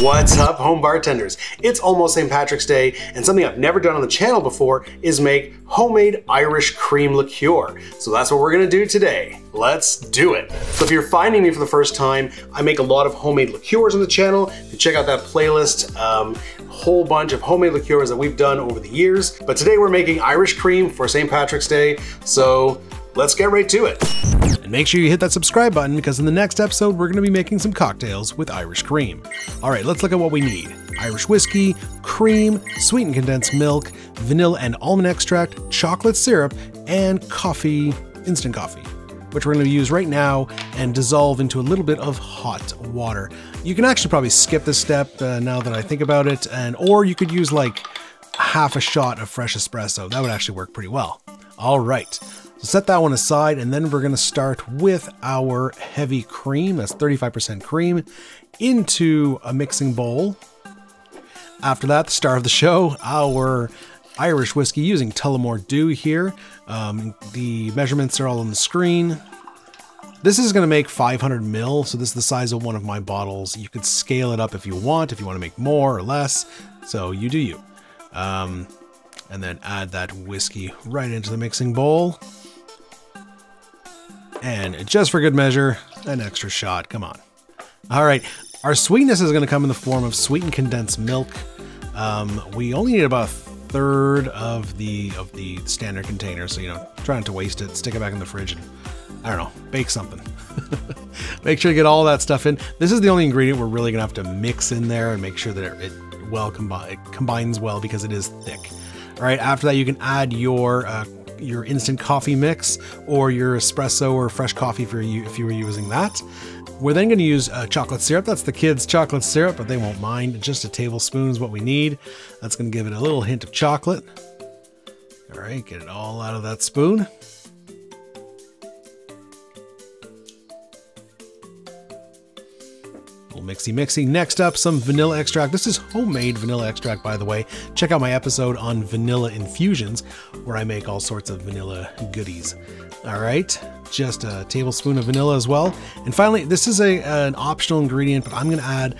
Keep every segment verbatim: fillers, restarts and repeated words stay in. What's up, home bartenders? It's almost Saint Patrick's Day, and something I've never done on the channel before is make homemade Irish cream liqueur. So that's what we're gonna do today. Let's do it. So if you're finding me for the first time, I make a lot of homemade liqueurs on the channel. You check out that playlist, um, whole bunch of homemade liqueurs that we've done over the years. But today we're making Irish cream for Saint Patrick's Day. So let's get right to it. And make sure you hit that subscribe button, because in the next episode, we're gonna be making some cocktails with Irish cream. All right, let's look at what we need. Irish whiskey, cream, sweetened condensed milk, vanilla and almond extract, chocolate syrup, and coffee, instant coffee, which we're gonna use right now and dissolve into a little bit of hot water. You can actually probably skip this step uh, now that I think about it, and or you could use like half a shot of fresh espresso. That would actually work pretty well. All right. So set that one aside, and then we're gonna start with our heavy cream, that's thirty-five percent cream, into a mixing bowl. After that, the star of the show, our Irish whiskey using Tullamore Dew here. Um, the measurements are all on the screen. This is gonna make five hundred mil, so this is the size of one of my bottles. You could scale it up if you want, if you wanna make more or less, so you do you. Um, and then add that whiskey right into the mixing bowl. And just for good measure, an extra shot, come on. All right, our sweetness is gonna come in the form of sweetened condensed milk. Um, we only need about a third of the of the standard container, so you know, try not to waste it, stick it back in the fridge and, I don't know, bake something. Make sure you get all that stuff in. This is the only ingredient we're really gonna have to mix in there and make sure that it, it well combi- it combines well, because it is thick. All right, after that, you can add your uh, your instant coffee mix or your espresso or fresh coffee if, you're, if you were using that. We're then gonna use uh, chocolate syrup. That's the kids' chocolate syrup, but they won't mind. Just a tablespoon is what we need. That's gonna give it a little hint of chocolate. All right, get it all out of that spoon. Mixy mixy. Next up, some vanilla extract. This is homemade vanilla extract, by the way. Check out my episode on vanilla infusions, where I make all sorts of vanilla goodies. All right, just a tablespoon of vanilla as well. And finally, this is a an optional ingredient, but I'm gonna add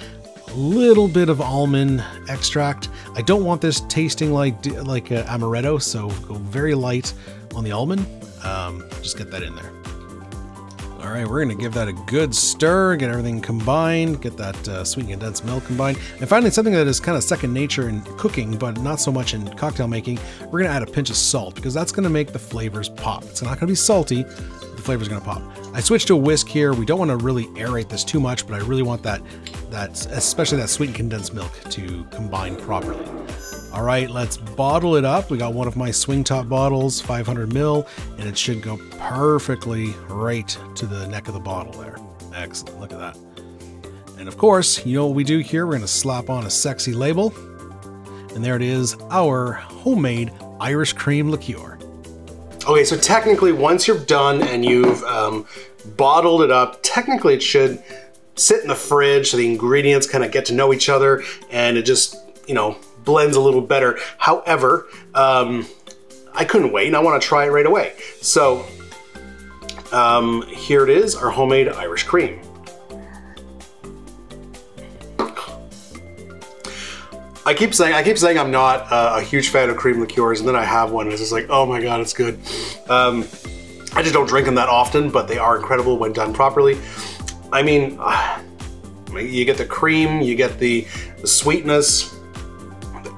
a little bit of almond extract. I don't want this tasting like like a amaretto, so go very light on the almond. Um, just get that in there. All right, we're gonna give that a good stir, get everything combined, get that uh, sweetened condensed milk combined. And finally, something that is kind of second nature in cooking, but not so much in cocktail making, we're gonna add a pinch of salt, because that's gonna make the flavors pop. It's not gonna be salty, but the flavor's gonna pop. I switched to a whisk here. We don't wanna really aerate this too much, but I really want that, that especially that sweetened condensed milk to combine properly. All right, let's bottle it up. We got one of my swing top bottles, five hundred mil, and it should go perfectly right to the neck of the bottle there. Excellent, look at that. And of course, you know what we do here? We're gonna slap on a sexy label. And there it is, our homemade Irish cream liqueur. Okay, so technically, once you're done and you've um, bottled it up, technically it should sit in the fridge so the ingredients kind of get to know each other, and it just, you know, blends a little better. However, um, I couldn't wait and I want to try it right away. So um, here it is, our homemade Irish cream. I keep saying, I keep saying I'm not uh, a huge fan of cream liqueurs, and then I have one and it's just like, oh my God, it's good. Um, I just don't drink them that often, but they are incredible when done properly. I mean, uh, you get the cream, you get the, the sweetness,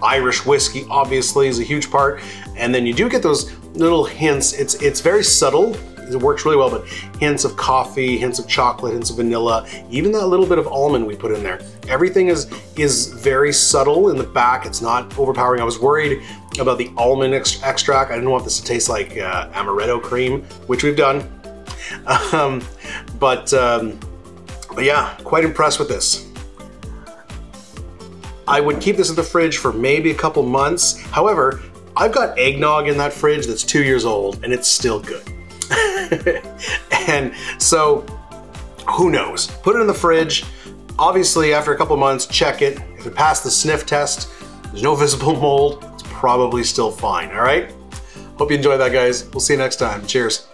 Irish whiskey obviously is a huge part, and then you do get those little hints. It's it's very subtle, it works really well, but hints of coffee, hints of chocolate, hints of vanilla, even that little bit of almond we put in there. Everything is is very subtle in the back. It's not overpowering. I was worried about the almond ex extract. I didn't want this to taste like uh, amaretto cream, which we've done. Um, but, um, but yeah, quite impressed with this. I would keep this in the fridge for maybe a couple months. However, I've got eggnog in that fridge that's two years old and it's still good. And so, who knows? Put it in the fridge. Obviously, after a couple months, check it. If it passed the sniff test, there's no visible mold, it's probably still fine, all right? Hope you enjoyed that, guys. We'll see you next time. Cheers.